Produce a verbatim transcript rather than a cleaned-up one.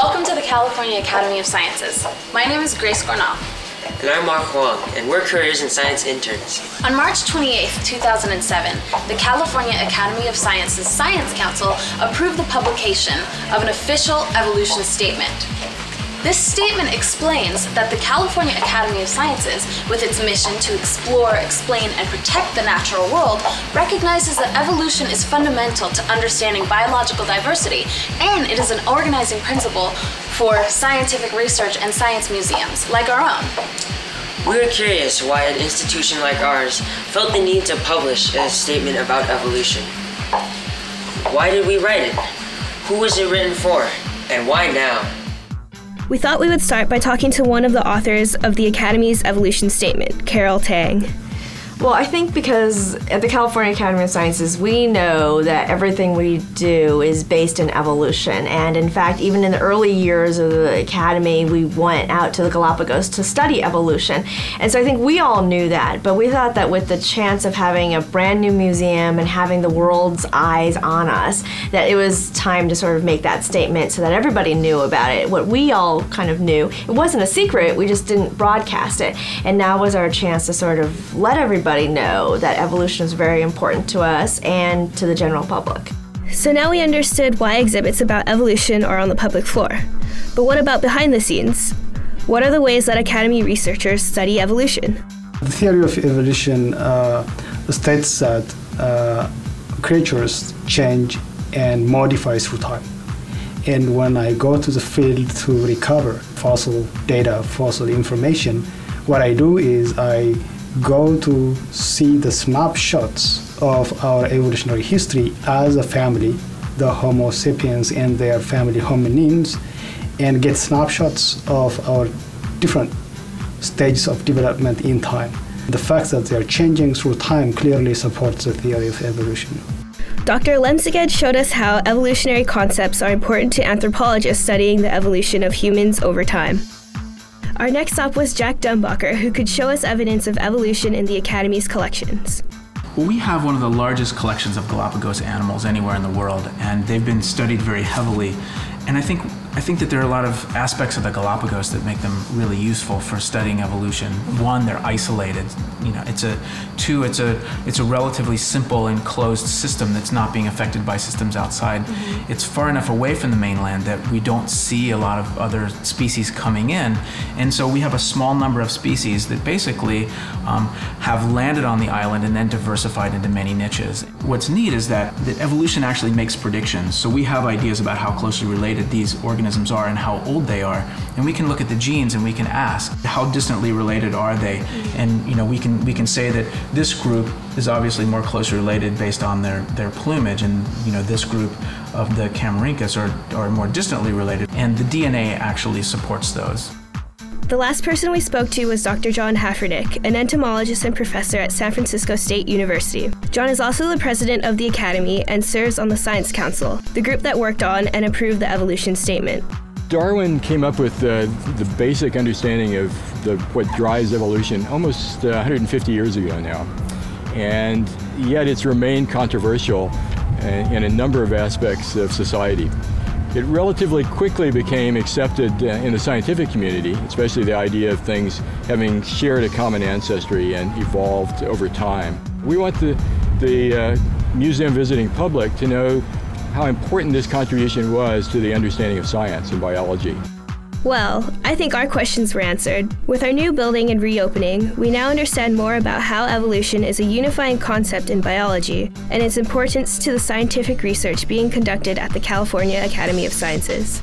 Welcome to the California Academy of Sciences. My name is Grace Gornal. And I'm Mark Huang, and we're Careers in Science interns. On March twenty-eighth, two thousand seven, the California Academy of Sciences Science Council approved the publication of an official evolution statement. This statement explains that the California Academy of Sciences, with its mission to explore, explain, and protect the natural world, recognizes that evolution is fundamental to understanding biological diversity, and it is an organizing principle for scientific research and science museums like our own. We were curious why an institution like ours felt the need to publish a statement about evolution. Why did we write it? Who was it written for? And why now? We thought we would start by talking to one of the authors of the Academy's evolution statement, Carol Tang. Well, I think because at the California Academy of Sciences, we know that everything we do is based in evolution. And in fact, even in the early years of the Academy, we went out to the Galapagos to study evolution. And so I think we all knew that, but we thought that with the chance of having a brand new museum and having the world's eyes on us, that it was time to sort of make that statement so that everybody knew about it. What we all kind of knew, it wasn't a secret, we just didn't broadcast it. And now was our chance to sort of let everybody know that evolution is very important to us and to the general public. So now we understood why exhibits about evolution are on the public floor. But what about behind the scenes? What are the ways that Academy researchers study evolution? The theory of evolution uh, states that uh, creatures change and modify through time. And when I go to the field to recover fossil data, fossil information, what I do is I go to see the snapshots of our evolutionary history as a family, the Homo sapiens and their family hominins, and get snapshots of our different stages of development in time. The fact that they are changing through time clearly supports the theory of evolution. Doctor Lemseged showed us how evolutionary concepts are important to anthropologists studying the evolution of humans over time. Our next stop was Jack Dumbacher, who could show us evidence of evolution in the Academy's collections. Well, we have one of the largest collections of Galapagos animals anywhere in the world, and they've been studied very heavily. And I think, I think that there are a lot of aspects of the Galapagos that make them really useful for studying evolution. One, they're isolated. You know, it's a, two, it's a, it's a relatively simple and closed system that's not being affected by systems outside. Mm-hmm. It's far enough away from the mainland that we don't see a lot of other species coming in. And so we have a small number of species that basically um, have landed on the island and then diversified into many niches. What's neat is that, that evolution actually makes predictions. So we have ideas about how closely related these organisms are and how old they are, and we can look at the genes and we can ask how distantly related are they, and you know we can we can say that this group is obviously more closely related based on their their plumage, and you know this group of the Camarhynchus are are more distantly related, and the D N A actually supports those. The last person we spoke to was Doctor John Hafferdick, an entomologist and professor at San Francisco State University. John is also the president of the Academy and serves on the Science Council, the group that worked on and approved the evolution statement. Darwin came up with uh, the basic understanding of the, what drives evolution almost uh, one hundred fifty years ago now, and yet it's remained controversial in a number of aspects of society. It relatively quickly became accepted in the scientific community, especially the idea of things having shared a common ancestry and evolved over time. We want the, the uh, museum visiting public to know how important this contribution was to the understanding of science and biology. Well, I think our questions were answered. With our new building and reopening, we now understand more about how evolution is a unifying concept in biology and its importance to the scientific research being conducted at the California Academy of Sciences.